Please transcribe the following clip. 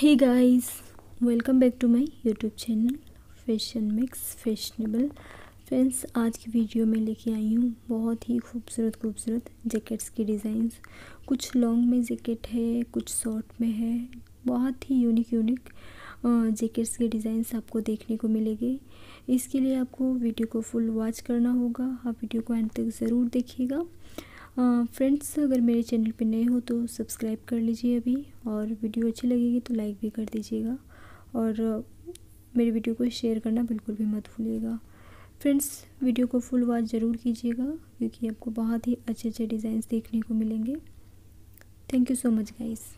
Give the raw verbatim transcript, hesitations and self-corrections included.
Hey guys, welcome back to my YouTube channel Fashion Mix Fashionable। Friends, आज की video में लेके आई हूँ बहुत ही खूबसूरत खूबसूरत जैकेट्स की डिज़ाइंस। कुछ लॉन्ग में जैकेट है, कुछ शॉर्ट में है। बहुत ही यूनिक यूनिक जैकेट्स के डिज़ाइंस आपको देखने को मिलेंगे। इसके लिए आपको वीडियो को फुल वॉच करना होगा। आप वीडियो को एंड तक ज़रूर देखिएगा। फ्रेंड्स, uh, अगर मेरे चैनल पर नए हो तो सब्सक्राइब कर लीजिए अभी, और वीडियो अच्छी लगेगी तो लाइक भी कर दीजिएगा, और uh, मेरे वीडियो को शेयर करना बिल्कुल भी मत भूलिएगा। फ्रेंड्स, वीडियो को फुल वॉच ज़रूर कीजिएगा क्योंकि आपको बहुत ही अच्छे अच्छे डिज़ाइंस देखने को मिलेंगे। Thank you so much guys.